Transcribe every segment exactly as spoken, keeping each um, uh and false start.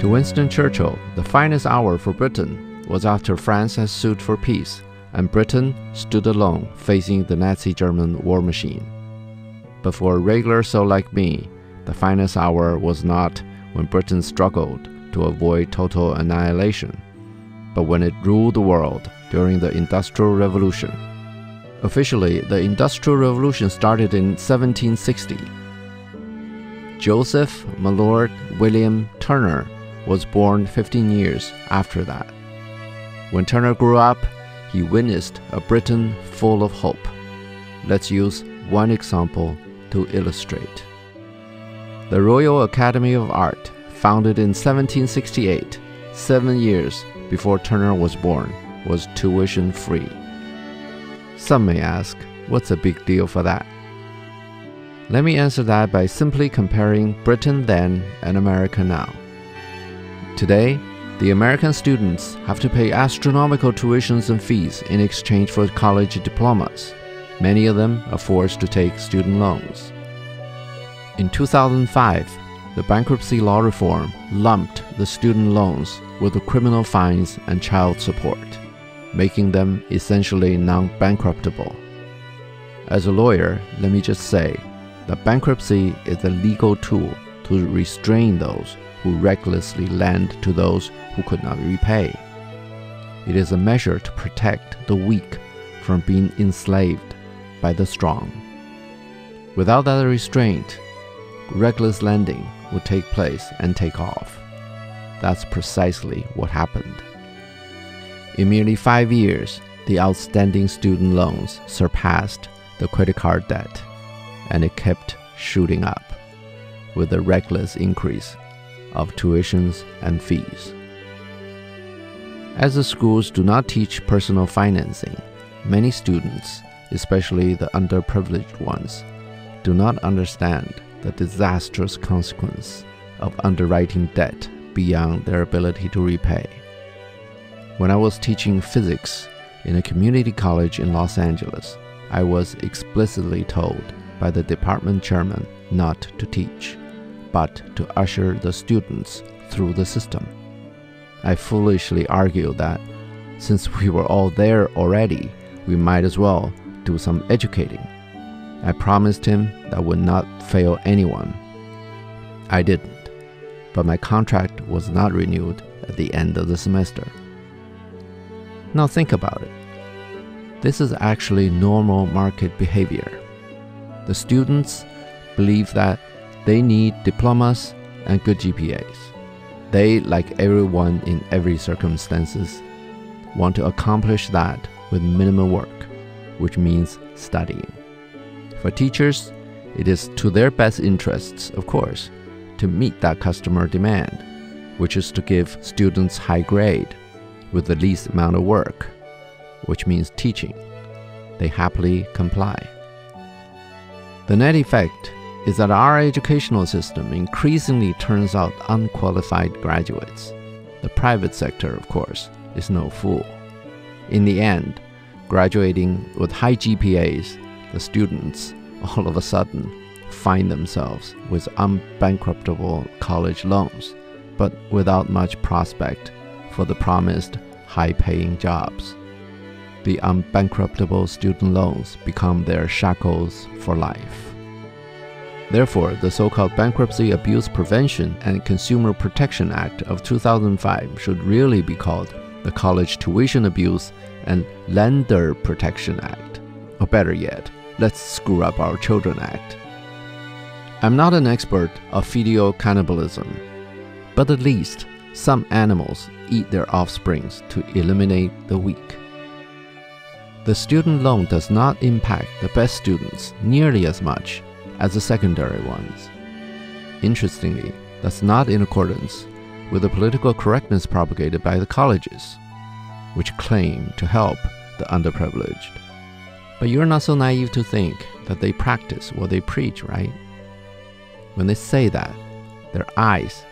To Winston Churchill, the finest hour for Britain was after France had sued for peace, and Britain stood alone facing the Nazi German war machine. But for a regular soul like me, the finest hour was not when Britain struggled to avoid total annihilation, but when it ruled the world during the Industrial Revolution. Officially, the Industrial Revolution started in seventeen sixty. Joseph Malord William Turner was born fifteen years after that. When Turner grew up, he witnessed a Britain full of hope. Let's use one example to illustrate. The Royal Academy of Art, founded in seventeen sixty-eight, seven years before Turner was born, was tuition free. Some may ask, what's a big deal for that? Let me answer that by simply comparing Britain then and America now. Today, the American students have to pay astronomical tuitions and fees in exchange for college diplomas. Many of them are forced to take student loans. In two thousand five, the bankruptcy law reform lumped the student loans with the criminal fines and child support, making them essentially non-bankruptable. As a lawyer, let me just say that bankruptcy is a legal tool to restrain those who recklessly lend to those who could not repay. It is a measure to protect the weak from being enslaved by the strong. Without that restraint, reckless lending would take place and take off. That's precisely what happened. In merely five years, the outstanding student loans surpassed the credit card debt, and it kept shooting up with the reckless increase of tuitions and fees. As the schools do not teach personal financing, many students, especially the underprivileged ones, do not understand the disastrous consequence of underwriting debt beyond their ability to repay. When I was teaching physics in a community college in Los Angeles, I was explicitly told by the department chairman not to teach, but to usher the students through the system. I foolishly argued that since we were all there already, we might as well do some educating. I promised him that I would not fail anyone. I didn't, but my contract was not renewed at the end of the semester. Now think about it. This is actually normal market behavior. The students believe that they need diplomas and good G P As. They, like everyone in every circumstances, want to accomplish that with minimum work, which means studying. For teachers, it is to their best interests, of course, to meet that customer demand, which is to give students high grade with the least amount of work, which means teaching. They happily comply. The net effect is that our educational system increasingly turns out unqualified graduates. The private sector, of course, is no fool. In the end, graduating with high G P As, the students, all of a sudden, find themselves with unbankruptable college loans, but without much prospect for the promised high-paying jobs. The unbankruptable student loans become their shackles for life. Therefore, the so-called Bankruptcy Abuse Prevention and Consumer Protection Act of two thousand five should really be called the College Tuition Abuse and Lender Protection Act, or better yet, Let's Screw Up Our Children Act. I'm not an expert of filial cannibalism, but at least some animals eat their offsprings to eliminate the weak. The student loan does not impact the best students nearly as much as the secondary ones. Interestingly, that's not in accordance with the political correctness propagated by the colleges, which claim to help the underprivileged. But you're not so naive to think that they practice what they preach, right? When they say that, their eyes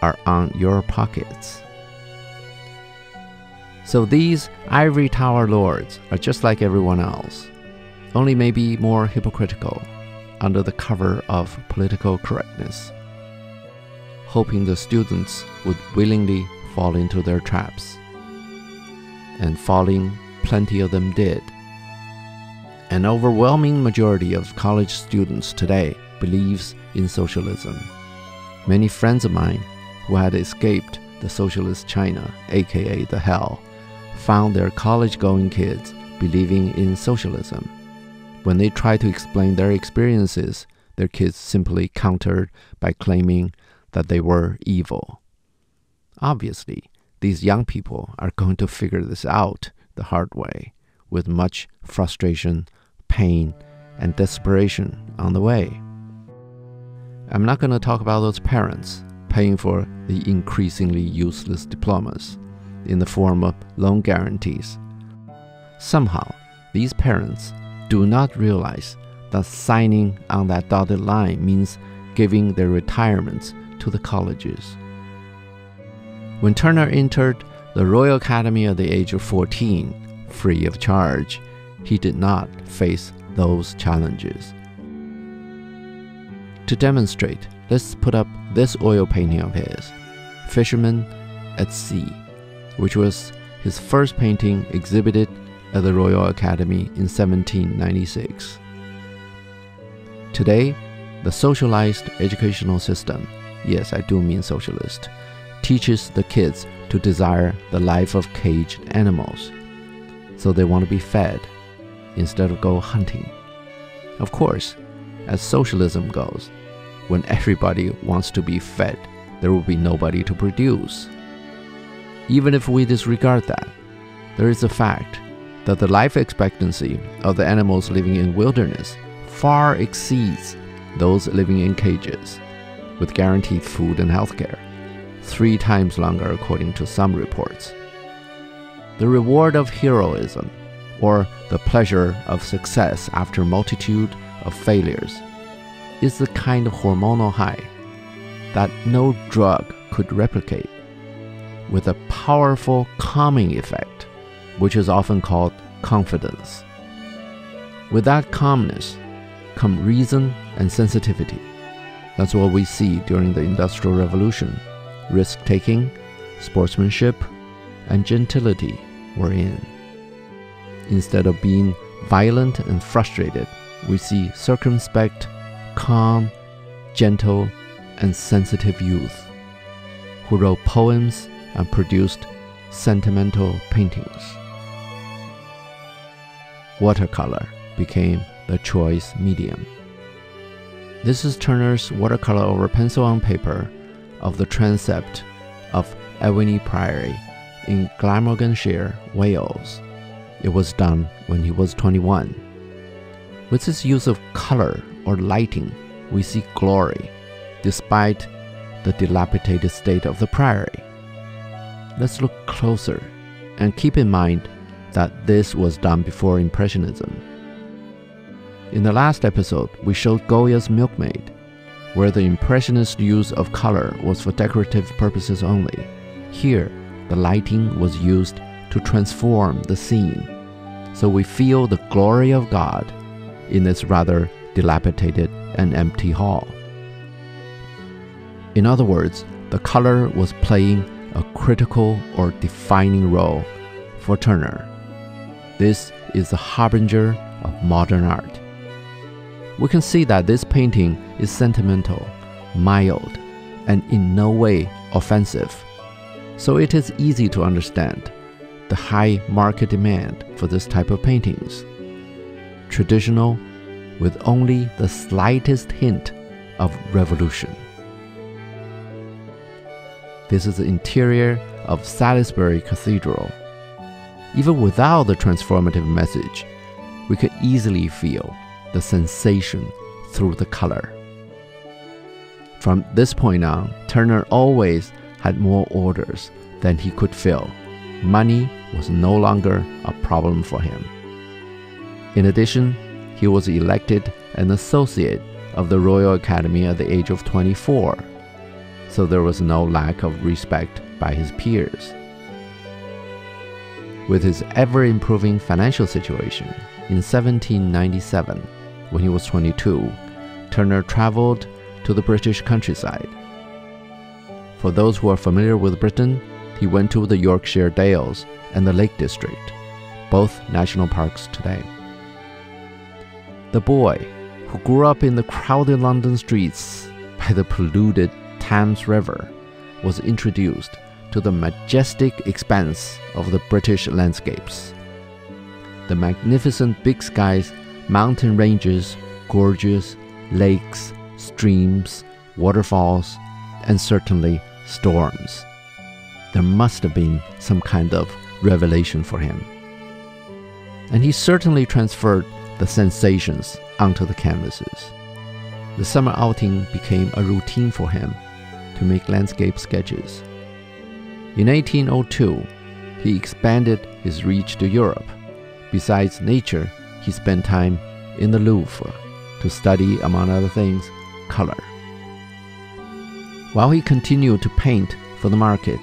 are on your pockets. So these ivory tower lords are just like everyone else, only maybe more hypocritical under the cover of political correctness. hoping the students would willingly fall into their traps. And falling, plenty of them did. An overwhelming majority of college students today believes in socialism. Many friends of mine who had escaped the socialist China, aka the hell, found their college-going kids believing in socialism. When they tried to explain their experiences, their kids simply countered by claiming that they were evil. Obviously, these young people are going to figure this out the hard way, with much frustration, pain, and desperation on the way. I'm not going to talk about those parents paying for the increasingly useless diplomas in the form of loan guarantees. Somehow, these parents do not realize that signing on that dotted line means giving their retirements to the colleges. When Turner entered the Royal Academy at the age of fourteen, free of charge, he did not face those challenges. To demonstrate, let's put up this oil painting of his, Fishermen at Sea, which was his first painting exhibited at the Royal Academy in seventeen ninety-six. Today, the socialized educational system, yes, I do mean socialist, teaches the kids to desire the life of caged animals, so they want to be fed instead of go hunting. Of course, as socialism goes, when everybody wants to be fed, there will be nobody to produce. Even if we disregard that, there is the fact that the life expectancy of the animals living in wilderness far exceeds those living in cages, with guaranteed food and healthcare, three times longer according to some reports. The reward of heroism, or the pleasure of success after a multitude of failures, is the kind of hormonal high that no drug could replicate, with a powerful calming effect, which is often called confidence. With that calmness come reason and sensitivity. That's what we see during the Industrial Revolution. Risk-taking, sportsmanship, and gentility were in. Instead of being violent and frustrated, we see circumspect, calm, gentle, and sensitive youth who wrote poems and produced sentimental paintings. Watercolor became the choice medium. This is Turner's watercolor over pencil on paper of the transept of Ewenny Priory in Glamorganshire, Wales. It was done when he was twenty-one. With his use of color or lighting, we see glory, despite the dilapidated state of the priory. Let's look closer, and keep in mind that this was done before Impressionism. In the last episode, we showed Goya's Milkmaid, where the Impressionist use of color was for decorative purposes only. Here, the lighting was used to transform the scene, so we feel the glory of God in this rather dilapidated and empty hall. In other words, the color was playing a critical or defining role for Turner. This is the harbinger of modern art. We can see that this painting is sentimental, mild, and in no way offensive. So it is easy to understand the high market demand for this type of paintings. Traditional, with only the slightest hint of revolution. This is the interior of Salisbury Cathedral. Even without the transformative message, we could easily feel the sensation through the color. From this point on, Turner always had more orders than he could fill. Money was no longer a problem for him. In addition, he was elected an associate of the Royal Academy at the age of twenty-four, so there was no lack of respect by his peers. With his ever-improving financial situation, in seventeen ninety-seven, when he was twenty-two, Turner traveled to the British countryside. For those who are familiar with Britain, he went to the Yorkshire Dales and the Lake District, both national parks today. The boy, who grew up in the crowded London streets by the polluted Thames River, was introduced to the majestic expanse of the British landscapes. The magnificent big skies, mountain ranges, gorges, lakes, streams, waterfalls, and certainly storms. There must have been some kind of revelation for him. And he certainly transferred the sensations onto the canvases. The summer outing became a routine for him to make landscape sketches. In eighteen oh two, he expanded his reach to Europe. Besides nature, he spent time in the Louvre to study, among other things, color. While he continued to paint for the market,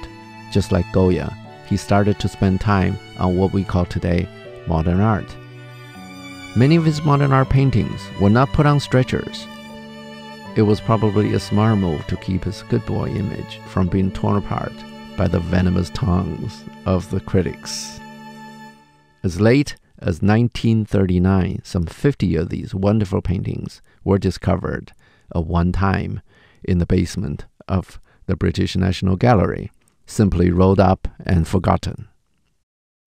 just like Goya, he started to spend time on what we call today modern art. Many of his modern art paintings were not put on stretchers. It was probably a smart move to keep his good boy image from being torn apart by the venomous tongues of the critics. As late as nineteen thirty-nine, some fifty of these wonderful paintings were discovered at one time in the basement of the British National Gallery, simply rolled up and forgotten.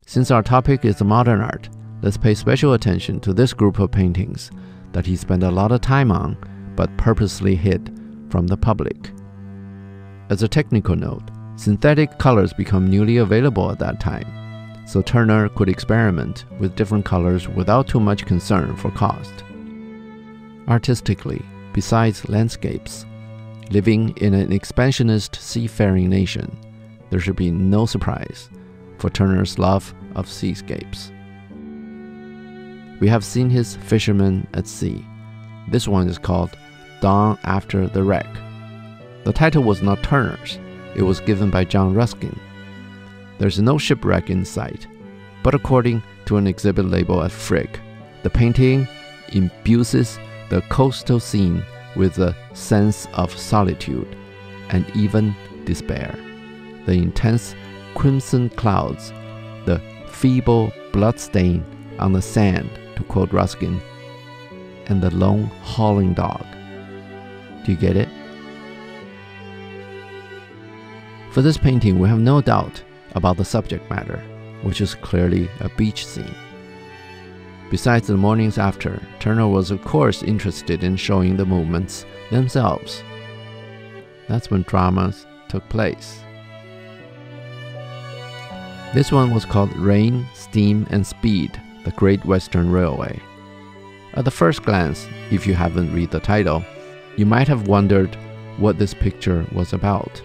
Since our topic is modern art, let's pay special attention to this group of paintings that he spent a lot of time on but purposely hid from the public. As a technical note, synthetic colors became newly available at that time, so Turner could experiment with different colors without too much concern for cost. Artistically, besides landscapes, living in an expansionist seafaring nation, there should be no surprise for Turner's love of seascapes. We have seen his Fishermen at Sea. This one is called Dawn After the Wreck. The title was not Turner's, it was given by John Ruskin. There's no shipwreck in sight, but according to an exhibit label at Frick, the painting imbues the coastal scene with a sense of solitude and even despair. The intense crimson clouds, the feeble blood stain on the sand, to quote Ruskin, and the lone howling dog. Do you get it? For this painting, we have no doubt about the subject matter, which is clearly a beach scene. Besides the mornings after, Turner was of course interested in showing the movements themselves. That's when dramas took place. This one was called Rain, Steam, and Speed, the Great Western Railway. At the first glance, if you haven't read the title, you might have wondered what this picture was about.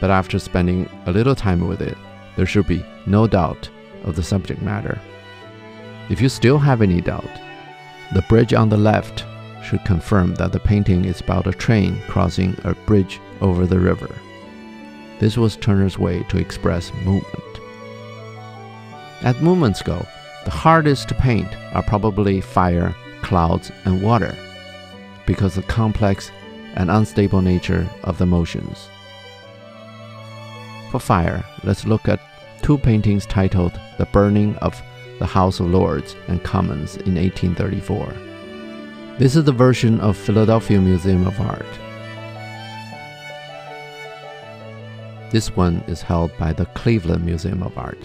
But after spending a little time with it, there should be no doubt of the subject matter. If you still have any doubt, the bridge on the left should confirm that the painting is about a train crossing a bridge over the river. This was Turner's way to express movement. As movements go, the hardest to paint are probably fire, clouds, and water, because of the complex and unstable nature of the motions. For fire, let's look at two paintings titled The Burning of the House of Lords and Commons in eighteen thirty-four. This is the version of Philadelphia Museum of Art. This one is held by the Cleveland Museum of Art.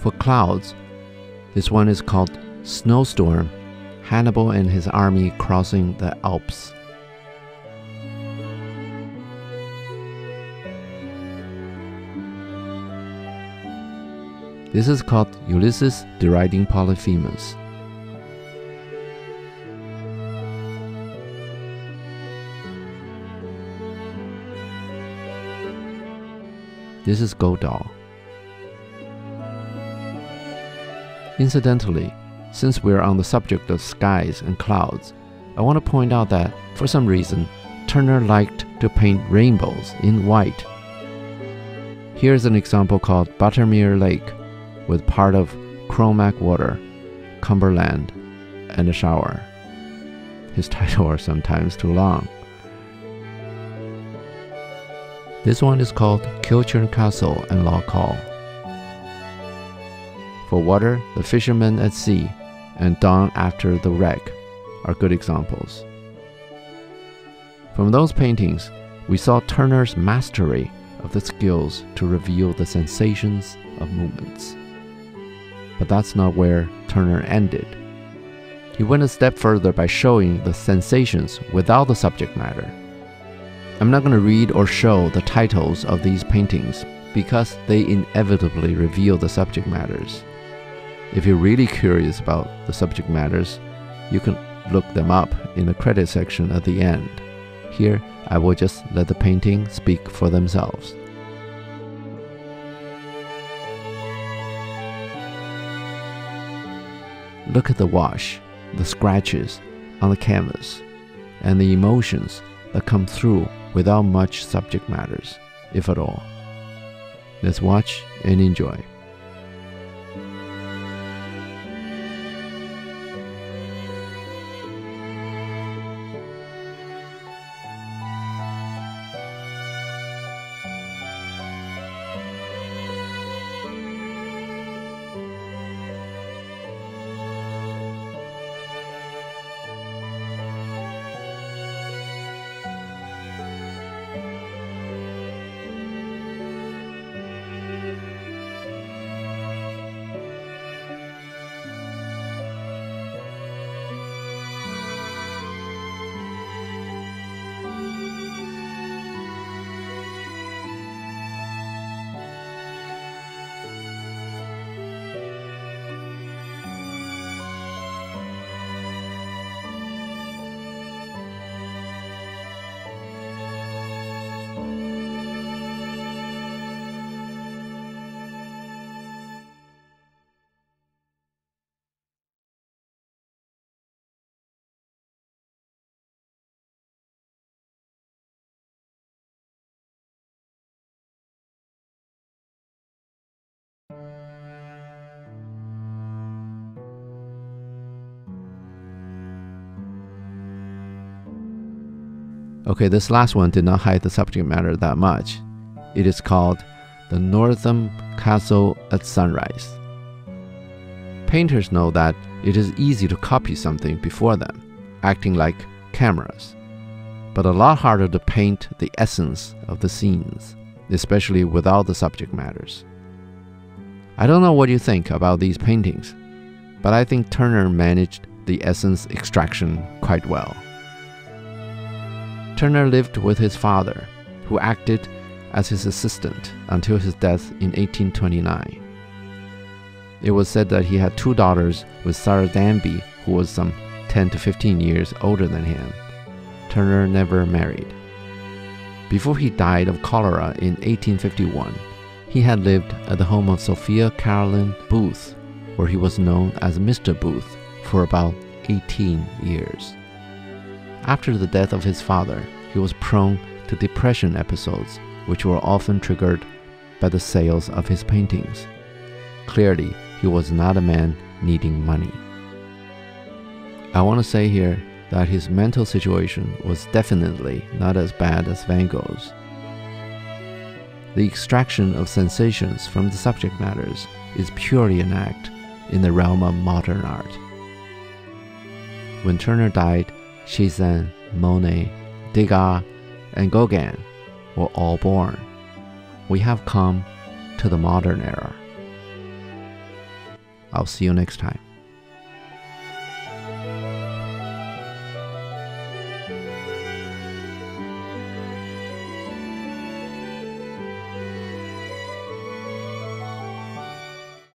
For clouds, this one is called Snowstorm, Hannibal and his army crossing the Alps. This is called Ulysses deriding Polyphemus. This is Godot. Incidentally, since we're on the subject of skies and clouds, I want to point out that, for some reason, Turner liked to paint rainbows in white. Here's an example called Buttermere Lake, with part of Cromac Water, Cumberland, and a shower. His titles are sometimes too long. This one is called Kilchurn Castle and Loch Awe. For water, The Fishermen at Sea and Dawn After the Wreck are good examples. From those paintings, we saw Turner's mastery of the skills to reveal the sensations of movements. But that's not where Turner ended. He went a step further by showing the sensations without the subject matter. I'm not going to read or show the titles of these paintings because they inevitably reveal the subject matters. If you're really curious about the subject matters, you can look them up in the credit section at the end. Here, I will just let the painting speak for themselves. Look at the wash, the scratches on the canvas, and the emotions that come through without much subject matters, if at all. Let's watch and enjoy. Okay, this last one did not hide the subject matter that much. It is called The Northam Castle at Sunrise. Painters know that it is easy to copy something before them, acting like cameras, but a lot harder to paint the essence of the scenes, especially without the subject matters. I don't know what you think about these paintings, but I think Turner managed the essence extraction quite well. Turner lived with his father, who acted as his assistant until his death in eighteen twenty-nine. It was said that he had two daughters with Sarah Danby, who was some ten to fifteen years older than him. Turner never married. Before he died of cholera in eighteen fifty-one, he had lived at the home of Sophia Caroline Booth, where he was known as Mister Booth, for about eighteen years. After the death of his father, he was prone to depression episodes, which were often triggered by the sales of his paintings. Clearly, he was not a man needing money. I want to say here that his mental situation was definitely not as bad as Van Gogh's. The extraction of sensations from the subject matters is purely an act in the realm of modern art. When Turner died, Chardin, Monet, Degas, and Gauguin were all born. We have come to the modern era. I'll see you next time.